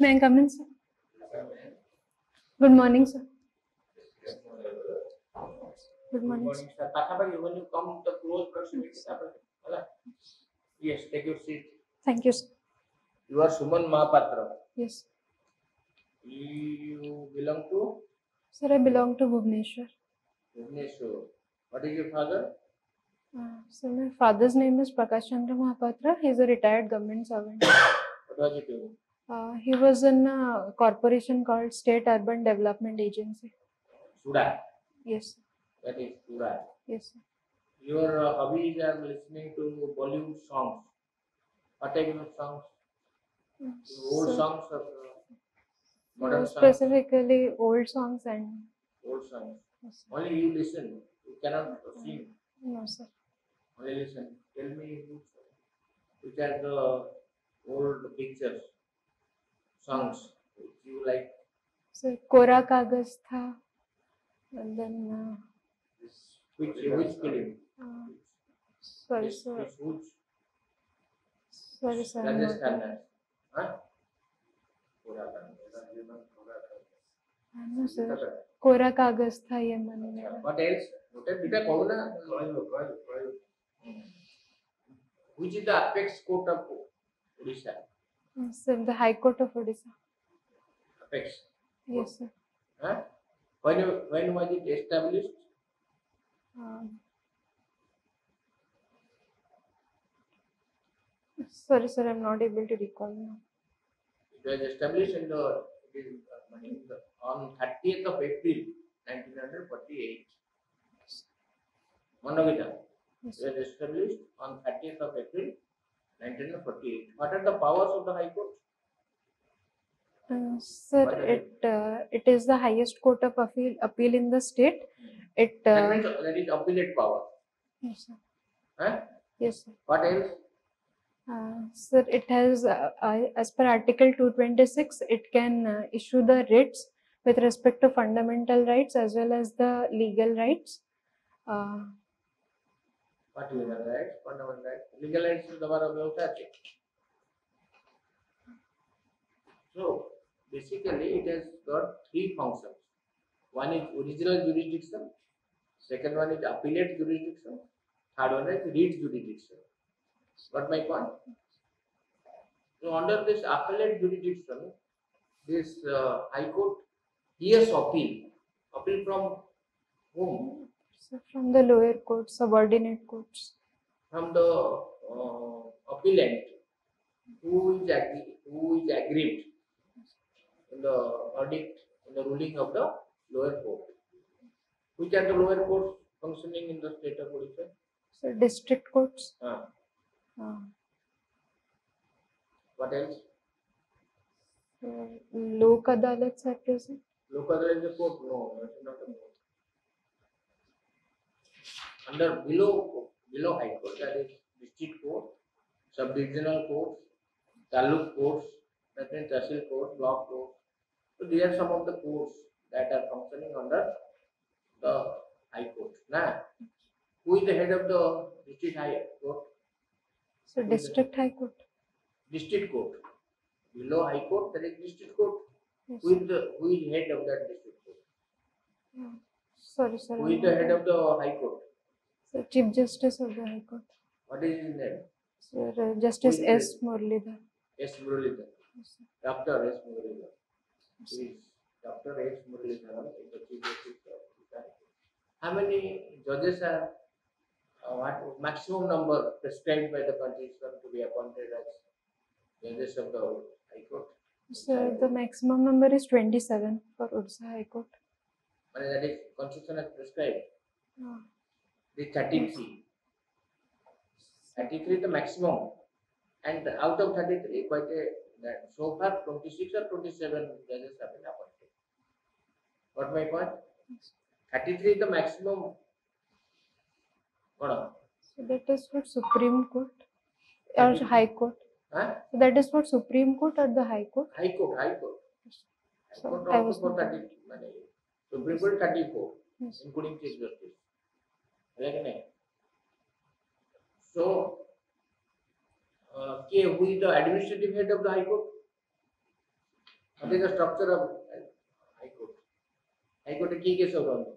May I come in, sir? Good morning, sir. Good morning, sir. When you come to close proceedings, yes, take your seat. Thank you, sir. You are Suman Mahapatra. Yes. You belong to? Sir, I belong to Bhubaneswar. Bhubaneswar. What is your father? So my father's name is Prakash Chandra Mahapatra. He is a retired government servant. What was he doing? He was in a corporation called State Urban Development Agency. Suda? Yes. That is Suda? Yes. Your hobbies are listening to Bollywood songs. What type of songs? Old songs or modern songs? Specifically old songs and... Old songs. Yes, only you listen. You cannot sing. No, sir. Only listen. Tell me which are the old pictures, songs which you like. Sir, Korak Agastha, and then. Which film? Sorry, sir. Which? Sorry, sir. Rajasthan. Huh? Korak Agastha. No, sir. Korak Agastha, ye mani. What else? Which is the Apex Court of Odisha? Sir, the High Court of Odisha. Apex? Yes, sir. Huh? When was it established? Sorry, sir, I am not able to recall now. It was established in the, on 30th of April 1948. Monogita was established on 30th of April 1948. What are the powers of the High Court? Sir, it is the highest court of appeal in the state. It that is appellate power. Yes, sir. Huh? Yes, sir. What else? Sir, it has as per Article 226, it can issue the writs with respect to fundamental rights as well as the legal rights. What legal rights? Fundamental rights. Legal rights is the bar of authority. So basically, it has got three functions. One is original jurisdiction. Second one is appellate jurisdiction. Third one is writ jurisdiction. Got my point? So under this appellate jurisdiction, this High Court hears appeal. Appeal from whom? Sir, from the lower courts, subordinate courts. From the appellant who is aggrieved in the verdict, in the ruling of the lower court. Which are the lower courts functioning in the state of Odisha? Sir, district courts. What else? Lokadhalats are present. Lokadhalat is a court? No, that is not a court. Under below High Court, that is district court, sub-regional court, taluk courts, that means tehsil court, block court. So these are some of the courts that are functioning under the High Court. Now, who is the head of the district High Court? So district High Court. District court. Below High Court, that is district court. Yes. Who is head of that district court? Yeah. Sorry, sir. Who is the head of the High Court? Sir, Chief Justice of the High Court. What is his name? Sir, Justice S. Muralidhar. S. Muralidhar. Yes, Dr. S. Muralidhar. Yes. He is Dr. S. Muralidhar, the Chief Justice of the High Court. How many judges are, what maximum number prescribed by the Constitution to be appointed as judges of the High Court? Sir, the maximum number is 27 for Odisha High Court. But that is Constitution has prescribed. The 33. 33 is the maximum, and out of 33, quite a so far 26 or 27 judges have been appointed. Got my point? Yes. 33 is the maximum. What on? So that is for Supreme Court or High Court. Huh? So that is for Supreme Court or the High Court? High Court, High Court. High Court so also for 33. Supreme Court 34, yes, including Chief Justice. Right? So, who is the administrative head of the High Court? What is the structure of High Court? High Court is a key case of government.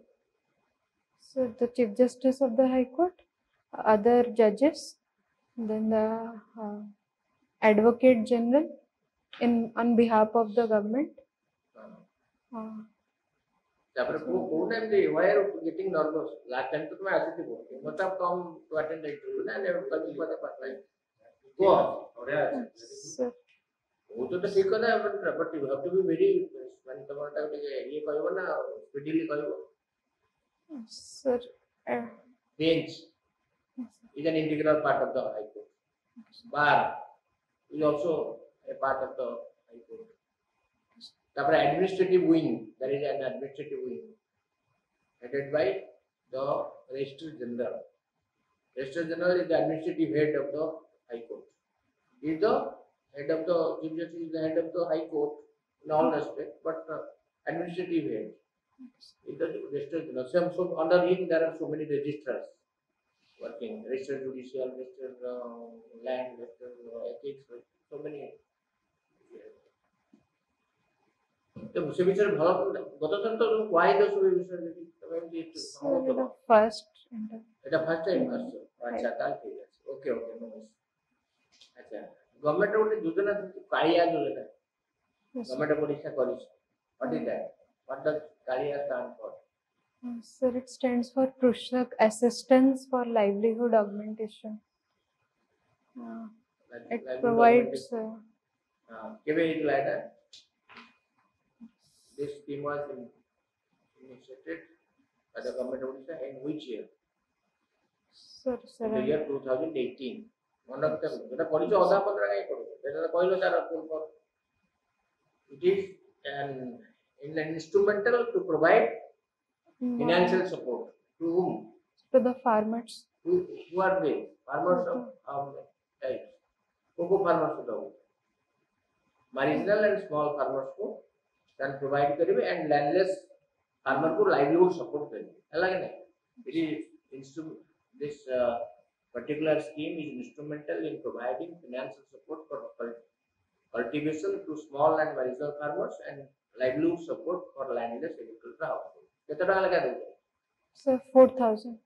So the Chief Justice of the High Court, other judges, then the Advocate General on behalf of the government. Why are you getting nervous? Last time you must have come to attend the interview and everybody was a person. Go on. Sir. But you have to be very speedily. Sir. Bench is an integral part of the High Court. Bar is also a part of the High Court. Administrative wing, there is an administrative wing headed by the Registrar General. Registrar General is the administrative head of the High Court. He is the head of the Chief Justice, is the head of the High Court in all respects, but administrative head is the Registrar General. So under him there are so many registrars working: Registrar Judicial, Registrar Land, Registrar Ethics, so many. Why the first time? Okay, okay, no. Government Kalia Jolana. Government of Odisha College. What is that? What does Kalia stand for? Sir, it stands for Prushak Assistance for Livelihood Augmentation. It provides. This scheme was initiated by the Government of Odisha in which year? Sir, in the year 2018. One of the policy of the it is an instrumental to provide financial support. To whom? To the farmers. Who are they? Farmers of types. Cocoa farmers, marginal and small farmers. Then provide and landless farmer for livelihood support. This particular scheme is instrumental in providing financial support for cultivation to small and marginal farmers and livelihood support for landless agricultural households. Sir, 4,000.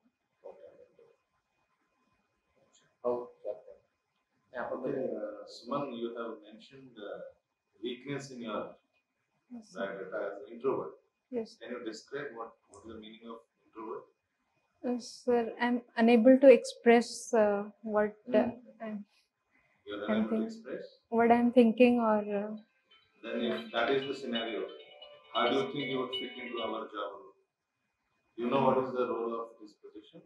Suman, you have mentioned weakness in your introvert. Yes. Can you describe what is the meaning of introvert? Sir, I'm unable to express what what I'm thinking or. Then if that is the scenario, how do you think you would fit into our job role? You know what is the role of this position?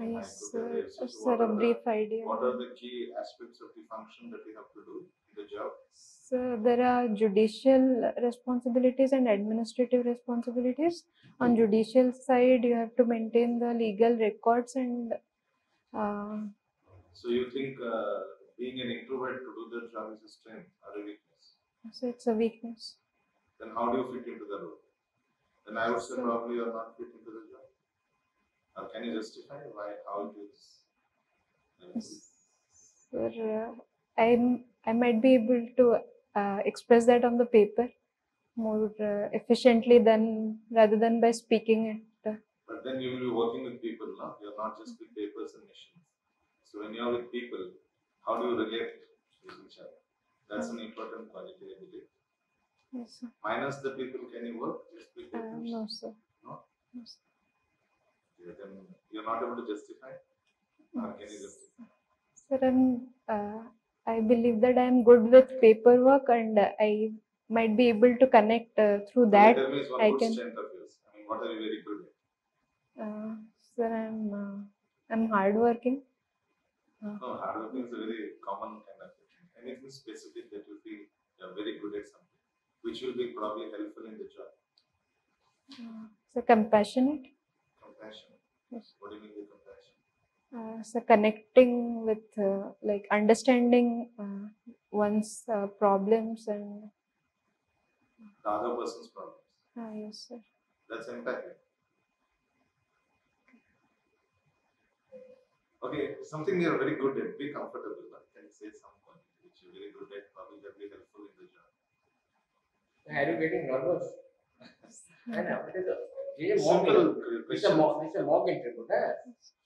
Yes, sir. Sir, a brief idea. What are the key aspects of the function that you have to do in the job? So there are judicial responsibilities and administrative responsibilities. On judicial side, you have to maintain the legal records and. So you think being an introvert to do the job is a strength or a weakness? So it's a weakness. Then how do you fit into the role? Then I would say probably you are not fit into the job. Or can you justify why? How it is? Sir, I might be able to express that on the paper more efficiently rather than by speaking it. But then you will be working with people, no? You are not just with papers and machines. So when you are with people, how do you relate with each other? That's an important quality, I believe. Yes, sir. Minus the people, can you work just with papers? No, sir. No? No, sir. Yeah, then you are not able to justify? How can you justify? Sir, I believe that I am good with paperwork and I might be able to connect through that. Tell me one good strength of yours. I mean, what are you very good at? Sir, I'm hardworking. No, hardworking is a very common kind of thing. Anything specific that you feel you're very good at something, which will be probably helpful in the job. So compassionate. Compassionate. Yes. What do you mean by compassion? So connecting with like understanding one's problems and the other person's problems. Yes, sir. That's empathy. Okay, something you are very good at, be comfortable. Can you say something which you are very good at, probably that will be helpful in the job? Are you getting nervous? It's a mock interview.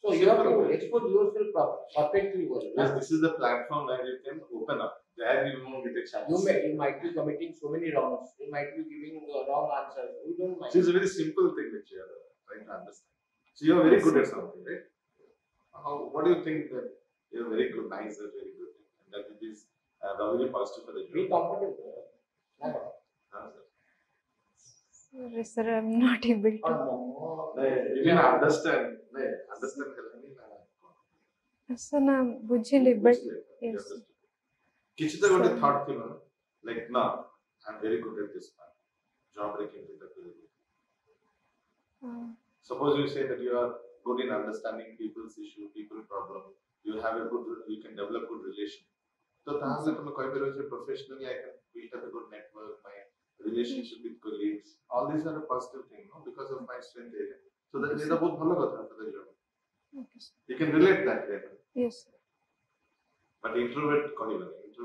So you have to expose yourself perfectly well. Yes, this is the platform where you can open up. There you won't get a chance. You might be committing so many wrongs. You might be giving wrong answers. You don't mind. So it's a very simple thing which you are trying to understand. So you are very good at something, right? What do you think that you are very good, nice, very good, and that it is very positive for the jury? Be comfortable. Sorry, sir, I'm not able to. Oh, no. You can understand. Understand. Sir, I'm bujhile, but yes. Kichita got a thought, like, no, I'm very good at this part. Job breaking with the suppose you say that you are good in understanding people's issue, people's problem. You have a good, you can develop good relation. So, that's why professionally I can build up a good network. Relationship with colleagues, all these are a positive thing, no? Because of my strength area. So that is a good thing. You can relate that later. Yes. But introvert is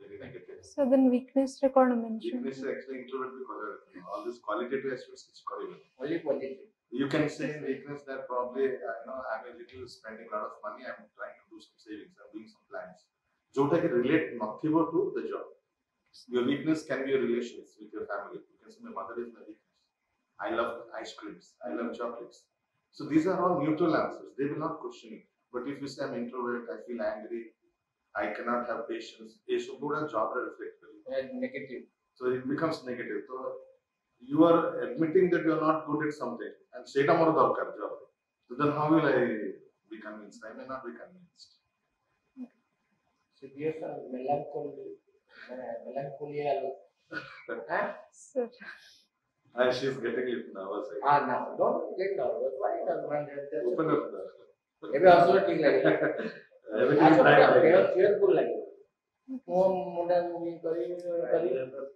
very negative. So then weakness record mentioned. Weakness is actually introvert because all these qualitative aspects is correlated. Only qualitative. You can say in weakness that probably I'm a little spending a lot of money. I'm trying to do some savings. I'm doing some plans. Jota can relate Nothibo to the job. Your weakness can be your relations with your family. You can say my mother is my weakness. I love ice creams. I love chocolates. So these are all neutral answers. They will not question it. But if you say I'm introvert, I feel angry, I cannot have patience, it should go to a job reflectively. And negative. So it becomes negative. So you are admitting that you are not good at something and say tomorrow the job. So then how will I be convinced? I may not be convinced. Okay. So here's a melancholy. Sir. She's getting a little nervous. No, don't get nervous. Why does open up. Maybe also a thing like that. Everything is nice. Cheerful like that.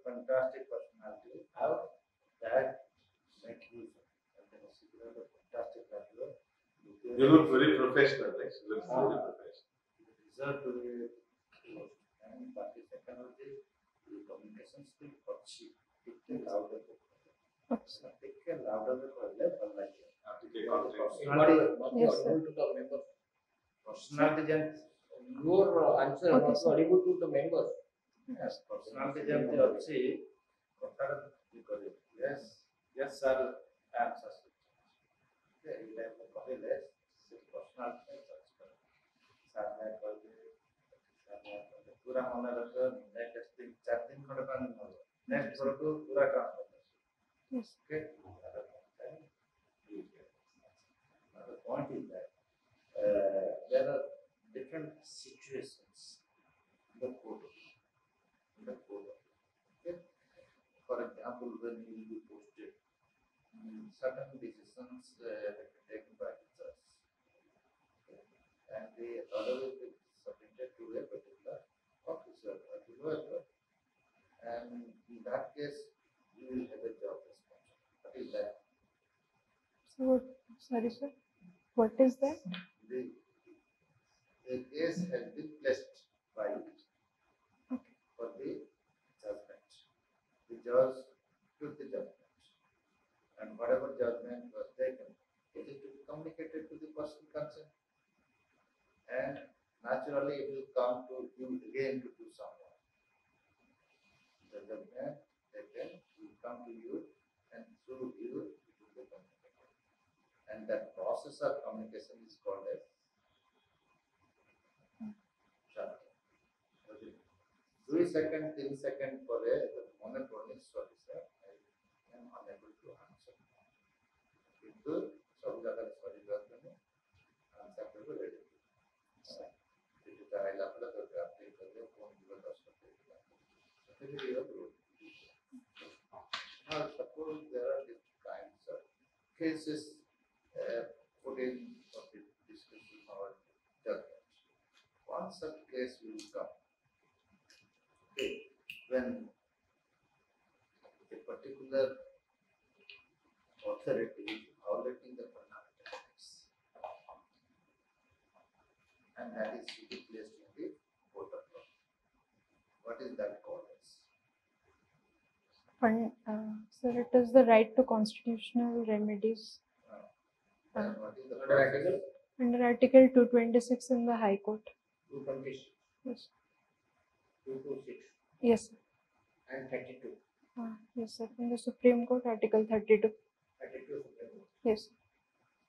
Fantastic personality. How that makes you a fantastic person. You look very professional. You look very professional. Deserve to be technology, communication skill for cheap. Your answer was audible to the members. Yes, personality. Yes, yes, sir. The point is that there are different situations in the court. Okay? For example, when you will be posted, certain decisions have been taken by the judge, okay? And they always be submitted to a particular officer or to lawyer. And in that case, you will have a job responsibility. What is that? So, sorry, sir. What is that? The case has been placed by it for the judgment. The judge took the judgment. And whatever judgment was taken, it is to be communicated to the person concerned. And naturally, it will come to you again to do something. The judgment taken will come to you, and through you it will be communicated. And that process of communication is called as shorthand. Okay. 2 seconds, 3 seconds for a monotone is sorry, sir. I am unable to answer. Because sorry, answer will be ready. It is the high level of the graph. Now, suppose there are different kinds of cases put in for the discussion or judgment. One such case will come when a particular authority is violating the fundamental rights, and that is to be placed in the court of law. What is that called? fund, sir, it is the right to constitutional remedies under Article 226 in the High Court. 226. Yes. 226. Yes, sir. And 32. Yes, sir. In the Supreme Court, Article 32. 32 Supreme Court. Yes.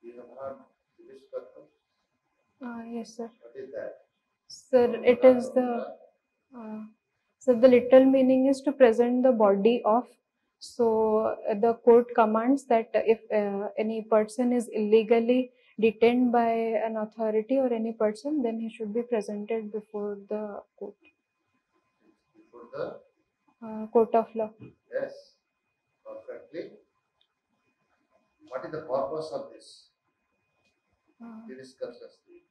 You have heard this purpose? Yes, sir. What is that? Sir, so it is the. So the literal meaning is to present the body of. So the court commands that if any person is illegally detained by an authority or any person, then he should be presented before the court. Before the court of law. Yes, perfectly. What is the purpose of this? We discussed last week.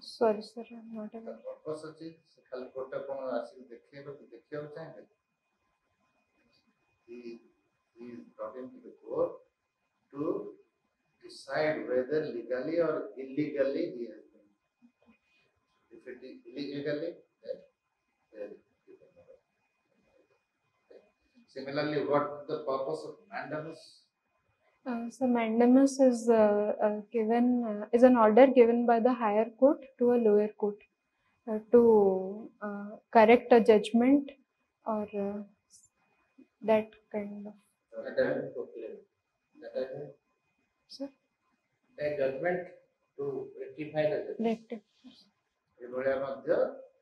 Sorry, sir, I am not aware. Purpose of it? The court of law is brought into the court to decide whether legally or illegally he has been. If it is illegally, then there is okay. Similarly, what is the purpose of mandamus? So mandamus is is an order given by the higher court to a lower court to correct a judgment or that kind of. Sir? The judgment to rectify the judgment. The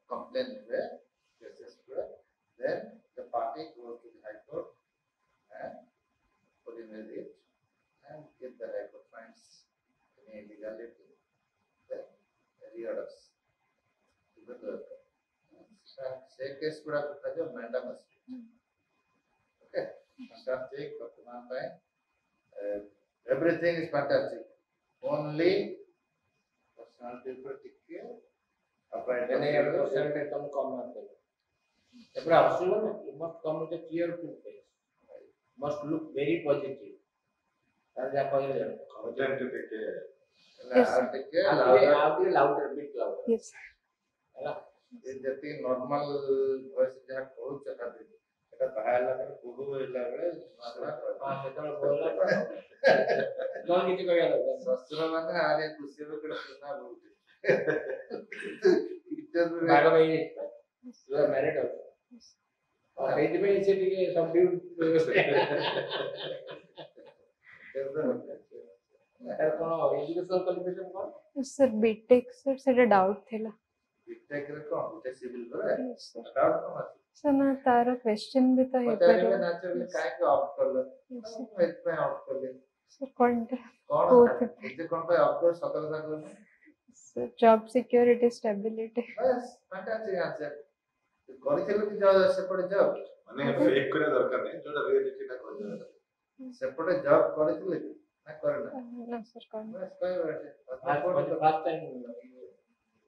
complaint where cases were, then the party goes to the High Court and ordinate it. And if the High Court finds any illegality, then reorders. Even though say case could have been a mandamus. Okay, fantastic. Everything is fantastic. Only personality particular. Personality come common. If you are observant, you must come with a cheerful face. Must look very positive. Yes. Normal voice sir, B.Tech sir, sir, a doubt thela. B.Tech is civil, right? Yes, sir. Sir, na tara question bhi ta hai. Sir, kaun sir, job security, stability. Yes, fantastic answer. Separate job college lagi, na corona. No sir, corona. First time you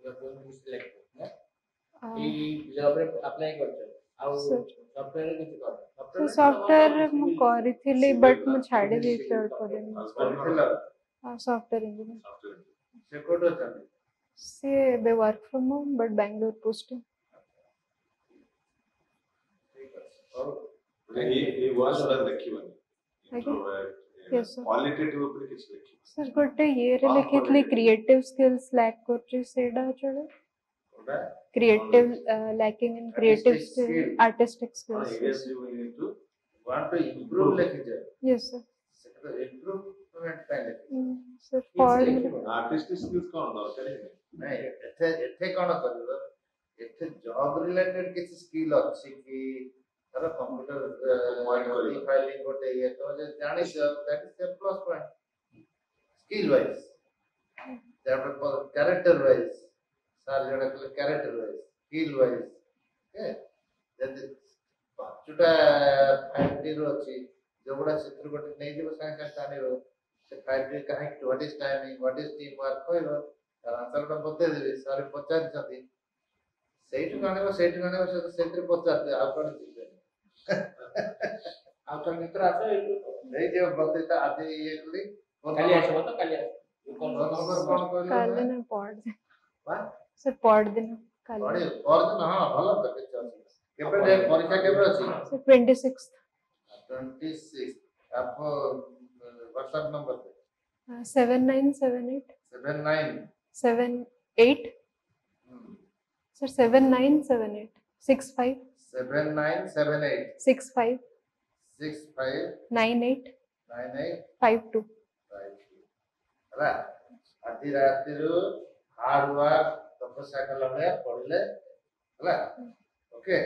are going to select, na? You apply करते हो, आउ software किसी का? Software मु करी थी ले, but मु छाड़े दी थी और करी नहीं. Software engineer. से कोड होता है? से बे work from home, but Bangalore posting. He was a lucky one. Yes, sir. Qualitative application. Sir, gotte year le creative skills lack korchi seda chode. Creative lacking in creative skills, artistic skills. Yes, you will need to want to improve lekija. Yes, sir. Improvement package. Sir, for artistic skills kaun da chale nahi. Nahi, ethe kaun karo. Ethe job related kisi skill achi ki. Computer profiling or that is a plus point. Skill wise, character wise, skill wise. Okay, then the Pachuta 5D Rochi, Jobuda Sitrubut, Native Sankatanero, the 5D connect what is timing, what is teamwork, however, sorry for something. Say to Ganeva, the central potter. After Mitra, Radio Botita at the Yelly, Kalia. You can go over Kalin and Pord. What? Support them. All of the pictures. So 26th. 26th. WhatsApp number? 7978. 7978. Sir 7978. 65. 7978. 65. 65. 98. 98. 52. 52. Right. Hard work. Okay.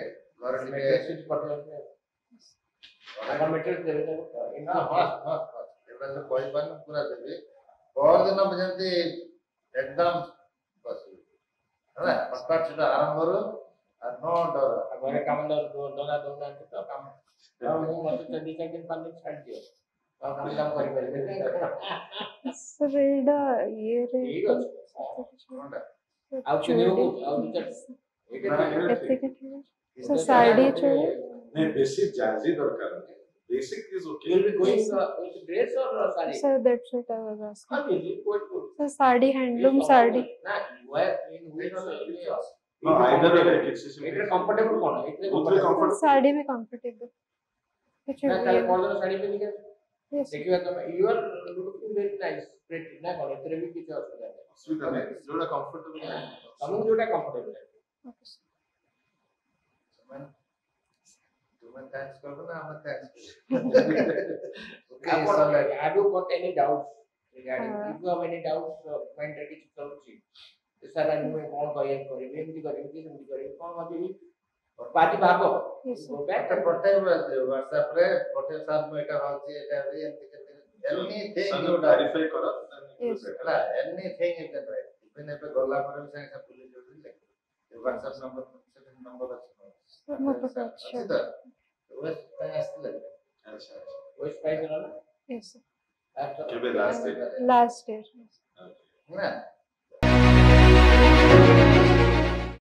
So, Sardi चाहिए? नहीं, basic जाजी दरकार है. Basic is okay. Will be going with dress or saree? Sir, that's what I was asking. Sir, sardi, handloom, sardi. No, either way, it's comfortable. Sardi में comfortable. Yes. You are looking very nice, pretty. ना कौन इतने भी किसी और से नहीं. सुविधा नहीं. जोड़ा comfortable है. हम जोड़ा comfortable है. Okay. Thanks for okay, I do got any doubts regarding if you have any doubts, mind ready to come to you. Sir, I know I won't go in for him. Maybe go back and protect WhatsApp, protect anything you write. Anything you can write. Even if a Gola production is WhatsApp number, certain number. Yes, sir. Last year. Last year.